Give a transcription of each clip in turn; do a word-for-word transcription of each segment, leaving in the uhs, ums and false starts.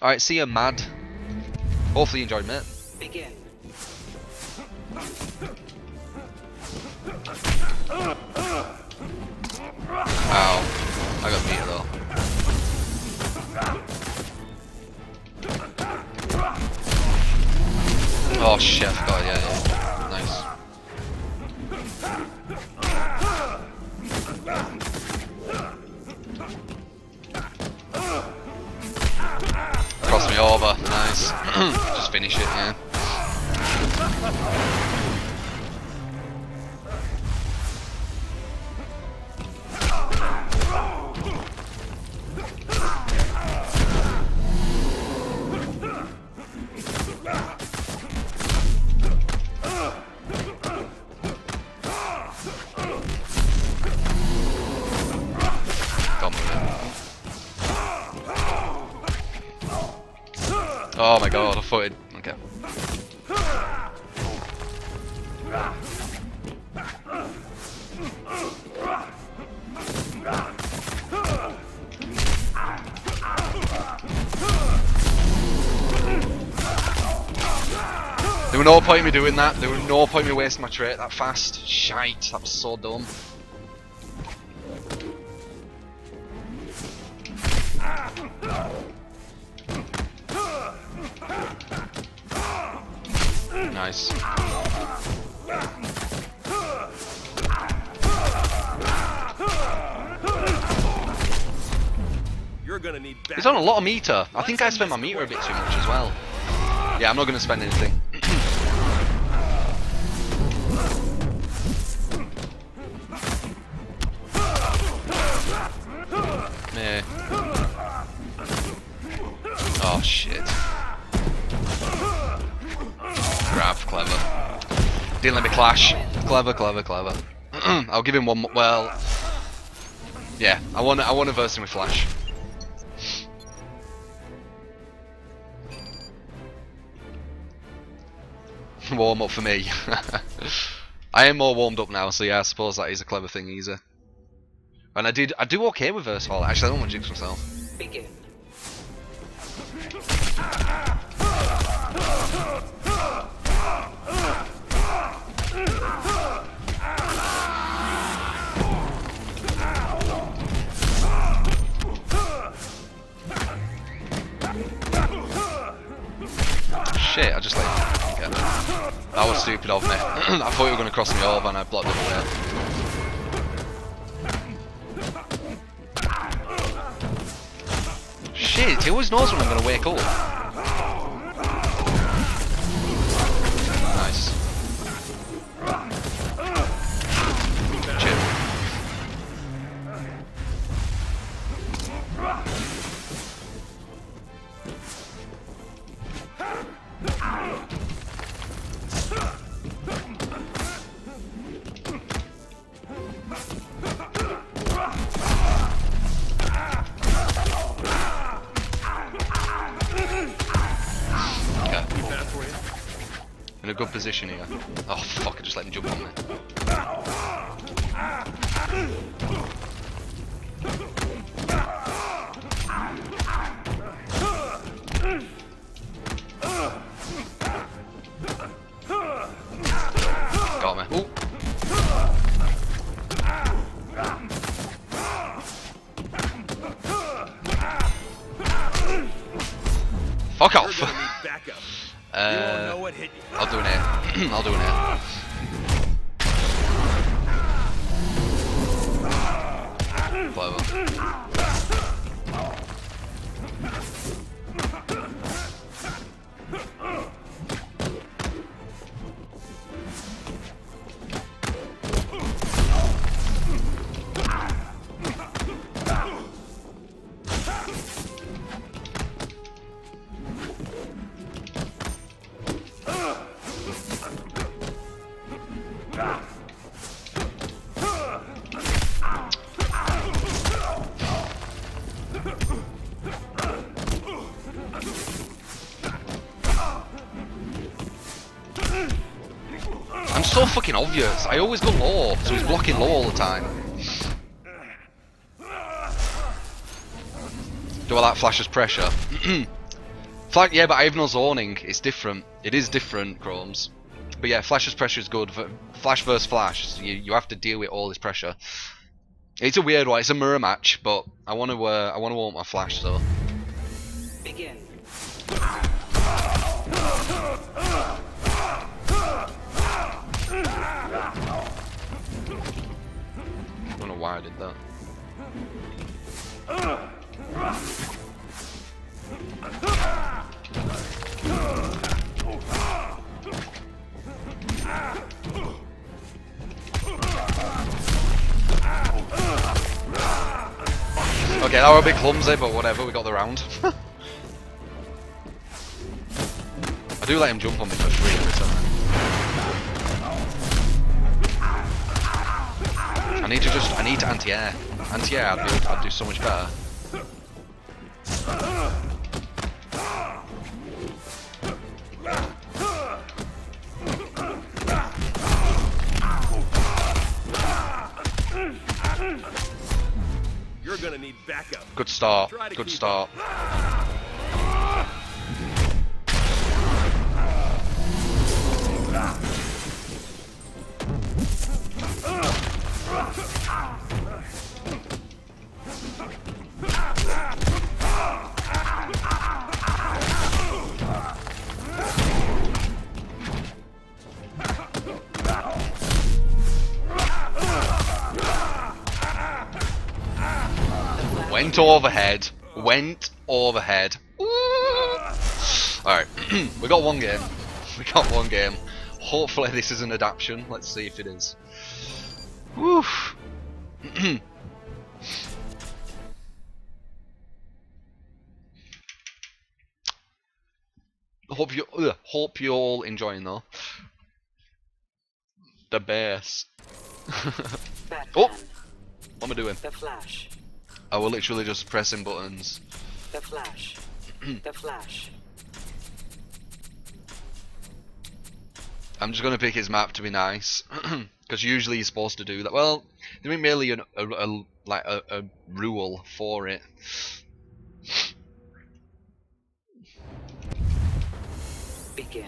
Alright, see you, Mad. Hopefully you enjoyed, mate. Begin. Ow. I got beat though. Oh shit, I forgot, yeah, yeah. Nice. Cross me over, nice. Just finish it, yeah. Oh my god, I footed. Okay. There was no point in me doing that. There was no point in me wasting my trait that fast. Shite, that was so dumb. Nice. You're gonna need back. He's on a lot of meter. I think I spent my meter a bit too much as well. Yeah, I'm not gonna spend anything. Yeah. Oh shit. Grab, clever. Didn't let me clash. Clever, clever, clever. I'll give him one more. Well, yeah, I want I want to verse him with Flash. Warm up for me. I am more warmed up now, so yeah, I suppose that is a clever thing, either. And I did I do okay with verse hall. Actually, I don't want to jinx myself. Begin. Shit, I just like yeah. That was stupid of me. I thought you were gonna cross me over and I blocked it away. Shit, he always knows when I'm gonna wake up. Nice. In a good position here. Oh fuck, I just let him jump on me. Got me. Ooh. Fuck off! uh, I'll do an air. I'll do an air. I'm so fucking obvious. I always go low, so he's blocking low all the time. Do I like Flash's pressure? Flash, yeah, but I have no zoning. It's different. It is different, Chromes. But yeah, Flash's pressure is good. Flash versus Flash. So you, you have to deal with all this pressure. It's a weird one. It's a mirror match, but I want to. Uh, I want to want my Flash, so. Begin. I don't know why I did that. Okay, that was a bit clumsy, but whatever, we got the round. I do let him jump on me for free every time. I need to just, I need to anti-air. And yeah, I'd, be, I'd do so much better. You're gonna need backup. Good start. Good start. Went overhead. Went overhead. Alright, we got one game. We got one game. Hopefully this is an adaptation. Let's see if it is. Woof. Hope you uh, hope you're all enjoying though. The best. Oh, what am I doing? The Flash. I was literally just pressing buttons. The Flash. The Flash. I'm just gonna pick his map to be nice, because usually you're supposed to do that. Well, there ain't really an, a, a like a, a rule for it. Begin.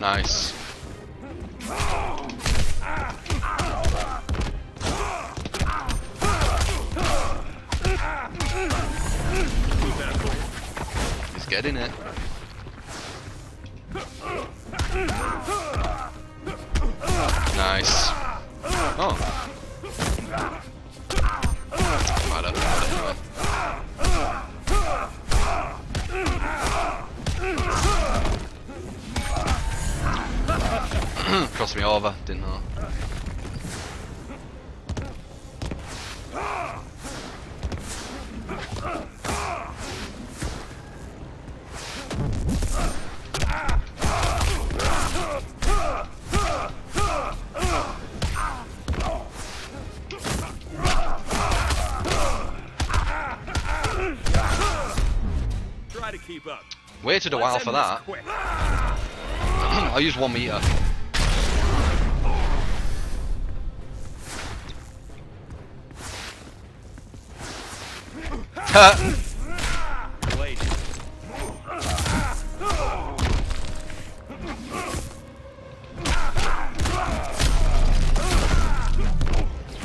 Nice. He's getting it. Nice. Oh. Right up, right up. Crossed me over, didn't know. Try to keep up. Waited a while for that. I'll use one meter.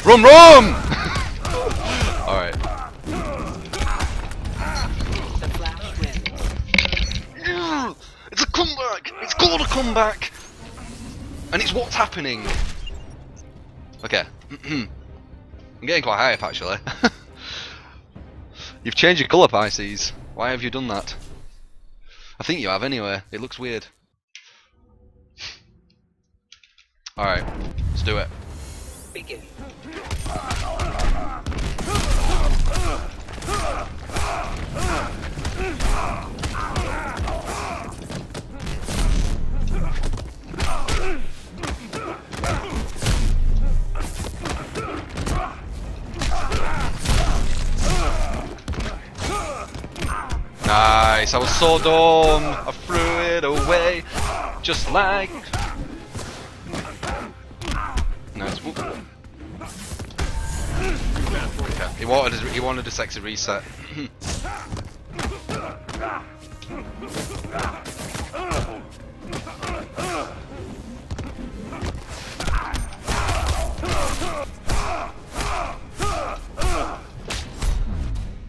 Rum rum. All right. It's a comeback. It's called a comeback, and it's what's happening. Okay. I'm getting quite hype actually. You've changed your colour, Pisces. Why have you done that? I think you have anyway. It looks weird. Alright, let's do it. Begin. Nice, I was so dumb. I threw it away. Just like. Nice. Okay. He wanted his, he wanted a sexy reset.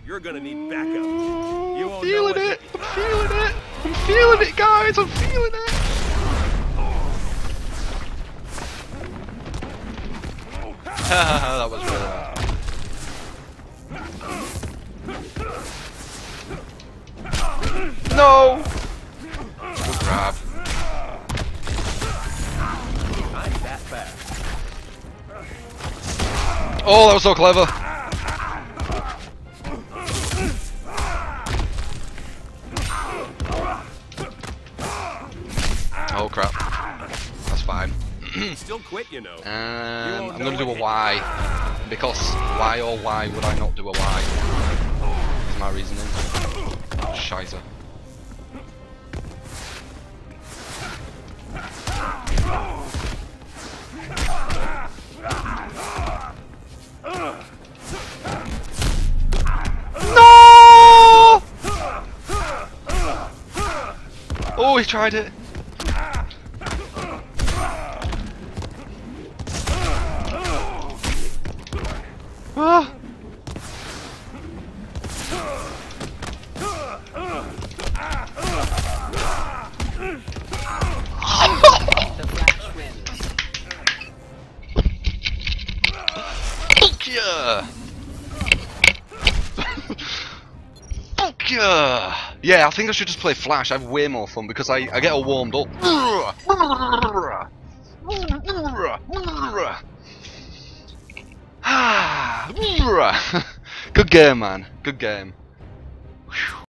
You're gonna need backup. You won't know what it. I'm feeling it. I'm feeling it, guys. I'm feeling it. That was really bad. No. Good grab. I'm that fast. Oh, that was so clever. Oh crap. That's fine. Still quit, you know. Um, I'm gonna do a Y. Because why or why would I not do a Y? That's my reasoning. Scheiße. No! Oh, he tried it. Ah. The Flash wins. Fuck yeah! Fuck yeah! Yeah, I think I should just play Flash. I have way more fun because I, I get all warmed up. Good game, man. Good game.